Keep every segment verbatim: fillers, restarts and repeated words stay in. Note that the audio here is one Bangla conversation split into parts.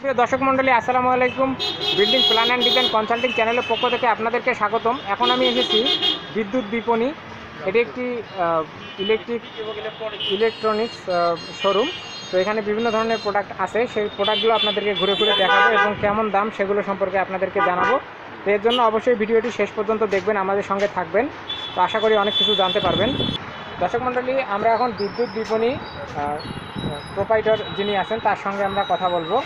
প্রিয় দর্শক মণ্ডলী, আসসালামু আলাইকুম। Building plan and design consulting চ্যানেলের পক্ষ থেকে আপনাদেরকে স্বাগতম। এখন আমি এসেছি বিদ্যুৎ বিপণী। এটি একটি ইলেকট্রিক ইলেকট্রনিক্স শোরুম। তো এখানে বিভিন্ন ধরনের প্রোডাক্ট আছে, সেই প্রোডাক্টগুলো আপনাদেরকে ঘুরে ঘুরে দেখাবো এবং কেমন দাম সেগুলো সম্পর্কে আপনাদেরকে জানাবো। তো এর জন্য অবশ্যই ভিডিওটি শেষ পর্যন্ত দেখবেন, আমাদের সঙ্গে থাকবেন। তো আশা করি অনেক কিছু জানতে পারবেন। দর্শক মণ্ডলী, আমরা এখন বিদ্যুৎ বিপণী প্রোপাইটর যিনি আছেন তার সঙ্গে আমরা কথা বলবো।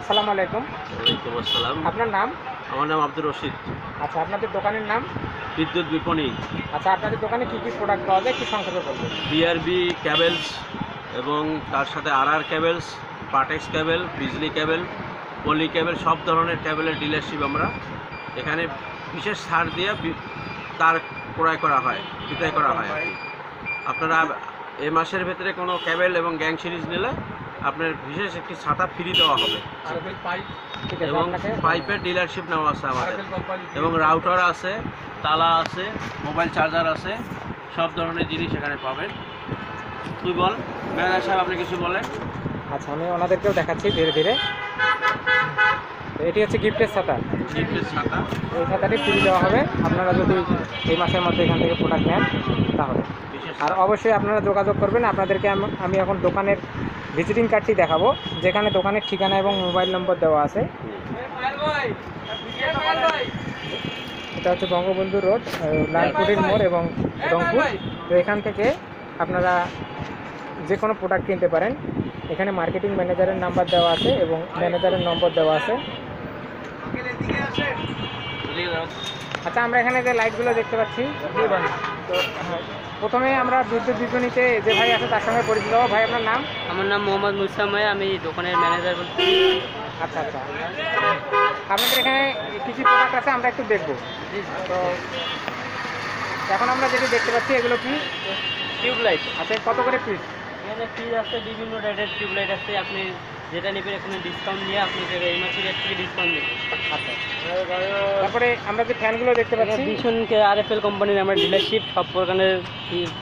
আসসালামু আলাইকুম। ওয়ালাইকুম আসসালাম। আপনার নাম? আমার নাম আব্দুর রশিদ। আচ্ছা, আপনাদের দোকানের নাম? বিদ্যুৎ বিপণী। আচ্ছা, আপনাদের দোকানে কী কী প্রোডাক্ট পাওয়া যায় একটু সংক্ষেপে বলবেন। বিআরবি ক্যাবেলস এবং তার সাথে আর আর cables, Partex cable, Bijli cable, poly cable, সব ধরনের ক্যাবেলের ডিলারশিপ আমরা এখানে বিশেষ ছাড় দিয়ে তার ক্রয় করা হয়, বিক্রয় করা হয়। আপনারা এ মাসের ভেতরে কোনো ক্যাবেল এবং গ্যাং সিরিজ নিলে আপনার বিশেষ একটি ছাতা ফ্রি দেওয়া হবে, এবং পাইপের ডিলারশিপ নেওয়া আছে আমাদের, এবং রাউটার আছে, তালা আছে, মোবাইল চার্জার আছে, সব ধরনের জিনিস এখানে পাবেন। তুই বল ম্যানেজার সাহেব, আপনি কিছু বলেন। আচ্ছা, আমি ওনাদেরকেও দেখাচ্ছি ধীরে ধীরে। এটি হচ্ছে গিফটের ছাতা। গিফটের ছাতা, এই ছাতাটি ফ্রি দেওয়া হবে আপনারা যদি এই মাসের মধ্যে এখান থেকে প্রোডাক্ট নেন তাহলে। আর অবশ্যই আপনারা যোগাযোগ করবেন। আপনাদেরকে আমি এখন দোকানের ভিজিটিং কার্ডটি দেখাবো, যেখানে দোকানের ঠিকানা এবং মোবাইল নম্বর দেওয়া আছে। এটা হচ্ছে বঙ্গবন্ধু রোড, লালকুটির মোড় এবং রংপুর। তো এখান থেকে আপনারা যে কোনো প্রোডাক্ট কিনতে পারেন। এখানে মার্কেটিং ম্যানেজারের নাম্বার দেওয়া আছে এবং ম্যানেজারের নম্বর দেওয়া আছে। আচ্ছা, আমরা এখানে যে লাইটগুলো দেখতে পাচ্ছি, তো প্রথমে আমরা বিদ্যুৎ বিপণীতে যে ভাই আছে তার সঙ্গে পরিচিত। ভাই, আপনার নাম? আমার নাম মোহাম্মদ মুসা মিয়া, আমি দোকানের ম্যানেজার বলছি। আচ্ছা আচ্ছা, আপনাদের এখানে কী কী প্রোডাক্ট আছে আমরা একটু দেখব। তো এখন আমরা যেটি দেখতে পাচ্ছি এগুলো কি? টিউবলাইট। আচ্ছা, কত করে পিস? এখানে পিস আছে বিভিন্ন রেটের টিউবলাইট আছে, আপনি যেটা নেবেন এখানে ডিসকাউন্ট নিয়ে আপনি এই মাসের রেট থেকে ডিসকাউন্ট নেবেন। আচ্ছা, তারপরে আমরা যে ফ্যানগুলো দেখতে পাচ্ছি, ভিশনকে আরএফএল কোম্পানির আমরা ডিলারশিপ, সব প্রকারের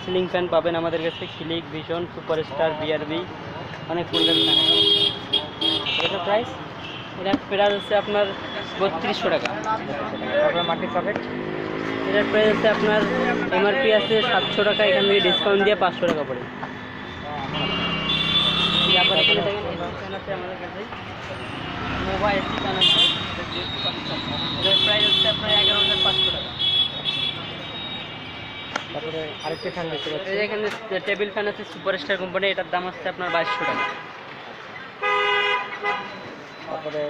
সিলিং ফ্যান পাবেন আমাদের কাছে। ক্লিক, ভিশন, সুপারস্টার, বিআরবি, অনেক কোয়ালিটির ফ্যান। এটা প্রাইস, এটা প্রাইস হচ্ছে আপনার বত্রিশশো টাকা। আপনার মার্কেট শপে এটার প্রাইস হচ্ছে আপনার এমআরপি আছে সাতশো টাকা, এখান থেকে ডিসকাউন্ট দিয়ে পাঁচশো টাকা পড়ে। তারপর এখানে দেখেন এখানে আছে আমাদের কাছে নোভা এসি ফ্যান আছে, এটার প্রাইস হচ্ছে আপনার এগারো হাজার পাঁচশো টাকা। তারপরে আরেকটি ফ্যান দেখতে পাচ্ছি, এখানে টেবিল ফ্যান আছে সুপারস্টার কোম্পানি, এটার দাম হচ্ছে আপনার বাইশশো টাকা। তারপরে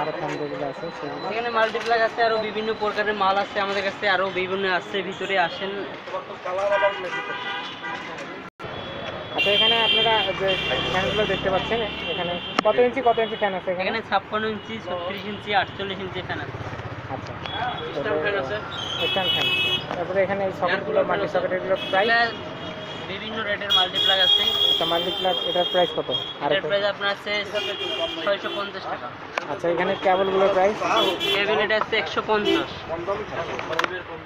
আরও ফ্যানগুলো আছে, এখানে মাল্টিপ্লাগ আছে, আরও বিভিন্ন প্রকারের মাল আছে আমাদের কাছে, আরও বিভিন্ন আছে, ভিতরে আসেন। আচ্ছা, এখানে আপনারা যে ফ্যানগুলো দেখতে পাচ্ছেন, এখানে কত ইঞ্চি কত ইঞ্চি ফ্যান আছে? এখানে ছাপ্পান্ন ইঞ্চি, ছত্রিশ ইঞ্চি, আটচল্লিশ ইঞ্চি ফ্যান আছে। আচ্ছা, স্ট্যান্ড ফ্যান আছে, স্ট্যান্ড ফ্যান। তারপরে এখানে এই সকেটগুলো, মাল্টি সকেটগুলো প্রাইস বিভিন্ন রেটের মাল্টিপ্লাগ আছে। আচ্ছা, মাল্টিপ্লাগ এটার প্রাইস কত? আর এটার প্রাইস আপনার আছে ছয়শো পঞ্চাশ টাকা। আচ্ছা, এখানে কেবলগুলোর প্রাইস, কেবল এটা আছে একশো পঞ্চাশ।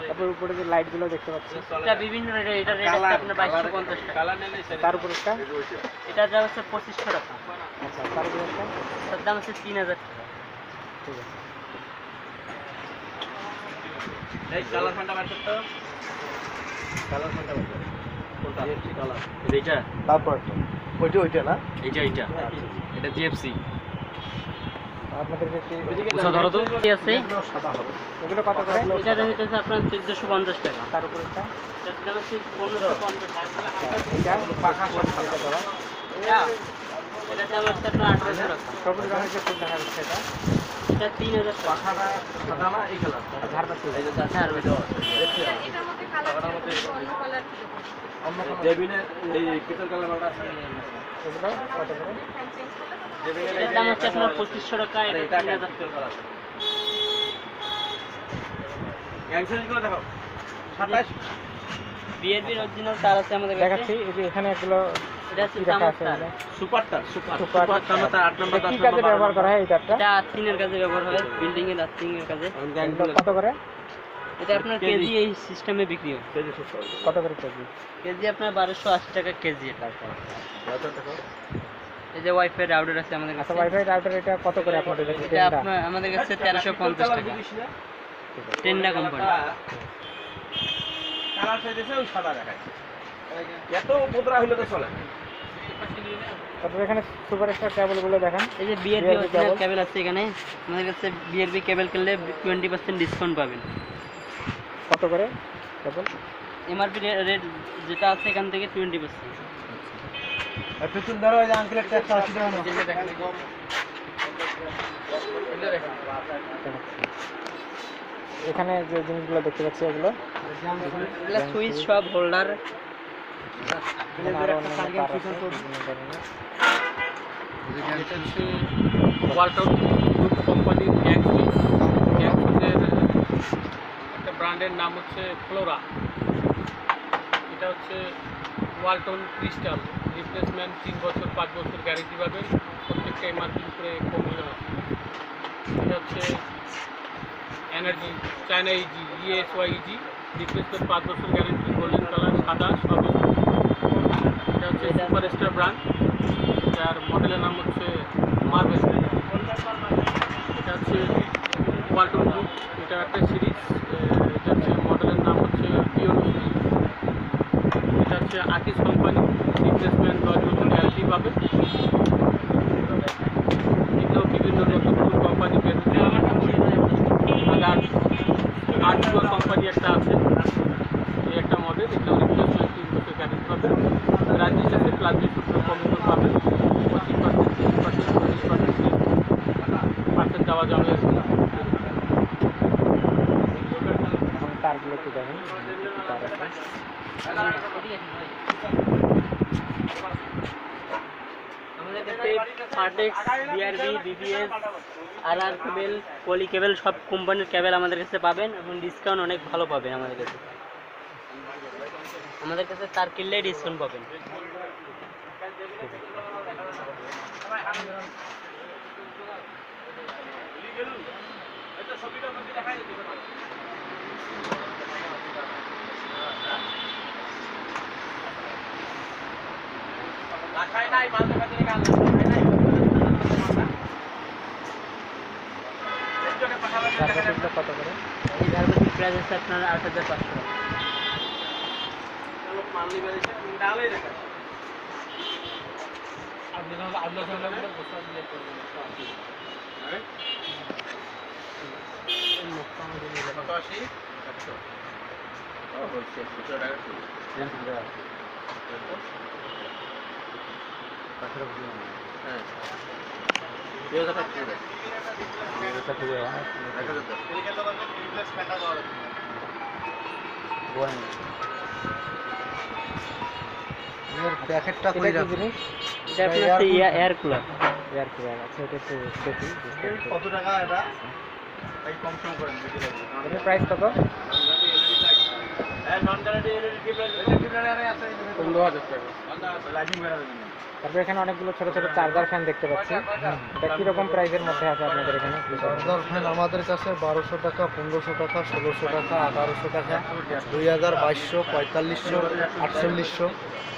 তারপর উপরে যে লাইটগুলো দেখতে পাচ্ছেন এটা বিভিন্ন রেটের, এটা রেট আছে আপনার বাইশশো পঞ্চাশ টাকা। তার উপরেটা এটা দাম আছে পঁচিশশো টাকা। আচ্ছা, তার উপরেটা তার দাম আছে তিন হাজার টাকা। ঠিক আছে, এই কালার ফ্যানটা বের করতে হবে, কালার ফ্যানটা বের করতে হবে। তিন হাজার ব্যবহার করা হয়, কত করে? এটা আপনার কেজি এই সিস্টেমে বিক্রি হয়। কেজি কত করে? কেজি কেজি আপনার বারোশো আশি টাকা কেজি। এটা এই যে ওয়াইফাই রাউটার আছে আমাদের কাছে। আচ্ছা ওয়াইফাই রাউটার এটা কত করে আপনাদের কাছে? এটা আপনার আমাদের কাছে তেরোশো পঞ্চাশ টাকা, টেন্ডা কোম্পানি। কালার চাইতেছে ওই সাদা দেখায়, এত বদরা হলো তো চলে। তারপর এখানে সুপার স্টার কেবল গুলো দেখেন, এই যে বিআরবি অরিজিনাল কেবল আছে এখানে আমাদের কাছে। বিআরবি কেবল কিনলে বিশ শতাংশ ডিসকাউন্ট পাবেন। কত করে কেবল? এমআরপি রেট যেটা আছে এখান থেকে বিশ শতাংশ। আর পেছন ধরো এই আঙ্কেল একটা আশি টাকা নাও, এটা দেখেন এখানে যে জিনিসগুলো দেখতে পাচ্ছি এগুলো এগুলো সুইচ সব হোল্ডার। পাঁচ বছর গ্যারেন্টি, গোল্ডেন কালার, সাদা, সব। সুপার স্টার ব্র্যান্ড, যার মডেলের নাম হচ্ছে মার্ভেল। এটা হচ্ছে ওয়ালটন গ্রুপ, এটা একটা সিরিজ। এটা হচ্ছে মডেলের নাম হচ্ছে পিওর সিরিজ। এটা হচ্ছে আকিস কোম্পানি, রিপ্লেসমেন্ট দশ বছর গ্যারান্টি পাবে। এগুলো বিভিন্ন নতুন নতুন কোম্পানি বেরোচ্ছে। আর আটশো কোম্পানি একটা আছে, এই একটা মডেল। এগুলো রিপ্লেসমেন্ট তিন বছর গ্যারান্টি পাবে। রাজ্যের সাথে প্লাস্টিক সূত্র কমিশন পাবে পঁচিশ পার্সেন্ট, তিরিশ পার্সেন্ট, চল্লিশ পার্সেন্ট পার্সেন্ট দেওয়া যাবে। আর আর কেবেল, পলি কেবেল, সব কোম্পানির কেবেল আমাদের কাছে পাবেন এবং ডিসকাউন্ট অনেক ভালো পাবেন আমাদের কাছে। আমাদের কাছে তার কিনলে ডিসকাউন্ট পাবেন। আপনার আট হাজার পাঁচশো টাকা বোন। প্যাকেটটা কই রাখবো? এটা আপনার এয়ার কুলার। এয়ার কুলার আছে, এটা একটু দেখি কত টাকা। এটা ভাই কম কম করেন, বুঝে লাগবে। এর প্রাইস কত? এই নন গ্যারান্টি এলইডি ডিসপ্লে আছে পনেরো হাজার টাকা। লাইটিং বের হবে না। তারপর এখানে অনেকগুলো ছোট ছোট চার্জার ফ্যান দেখতে পাচ্ছি। এটা কি রকম প্রাইসের মধ্যে আছে আপনাদের এখানে? চার্জার ফ্যান আমাদের কাছে বারোশো টাকা, পনেরোশো টাকা, ষোলোশো টাকা, আঠারোশো টাকা, দুই হাজার, বাইশশো, পঁয়তাল্লিশশো, আটচল্লিশশো।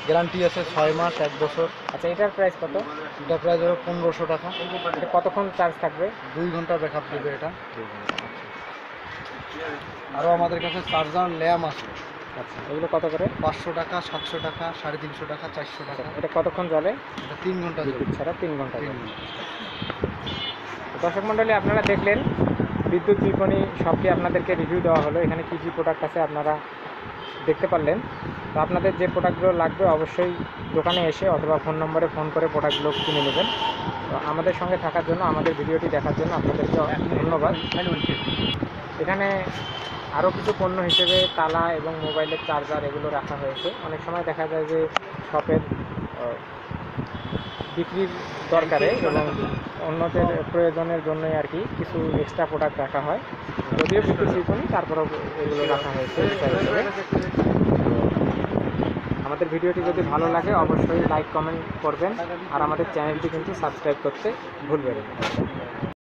গ্যারান্টি আছে ছয় মাস, এক বছর। আচ্ছা এটার প্রাইস কত? এটার প্রাইস হবে পনেরোশো টাকা। এটা কতক্ষণ চার্জ থাকবে? দুই ঘন্টা ব্যাকআপ দেবে এটা। আরও আমাদের কাছে চার্জার ল্যাম আছে। আচ্ছা এগুলো কত করে? পাঁচশো টাকা, সাতশো টাকা, সাড়ে তিনশো টাকা, চারশো টাকা। এটা কতক্ষণ চলে? এটা তিন ঘন্টা চলে, ছাড়া তিন ঘন্টা। দর্শক মণ্ডলী, আপনারা দেখলেন বিদ্যুৎ বিপণী শপটি আপনাদেরকে রিভিউ দেওয়া হলো। এখানে কী কী প্রোডাক্ট আছে আপনারা দেখতে পারলেন। তো আপনাদের যে প্রোডাক্টগুলো লাগবে অবশ্যই দোকানে এসে অথবা ফোন নম্বরে ফোন করে প্রোডাক্টগুলো কিনে নেবেন। তো আমাদের সঙ্গে থাকার জন্য, আমাদের ভিডিওটি দেখার জন্য আপনাদেরকে ধন্যবাদ। এখানে আরও কিছু পণ্য হিসেবে তালা এবং মোবাইলের চার্জার এগুলো রাখা হয়েছে। অনেক সময় দেখা যায় যে শপের বিক্রির দরকারে এবং অন্যদের প্রয়োজনের জন্যই আর কি কিছু এক্সট্রা প্রোডাক্ট রাখা হয়। যদিও বিদ্যুৎ বিপণী, তারপরেও এগুলো রাখা হয়েছে। আমাদের ভিডিওটি যদি ভালো লাগে অবশ্যই লাইক কমেন্ট করবেন। আর আমাদের চ্যানেলটি কিন্তু সাবস্ক্রাইব করতে ভুলবেন না।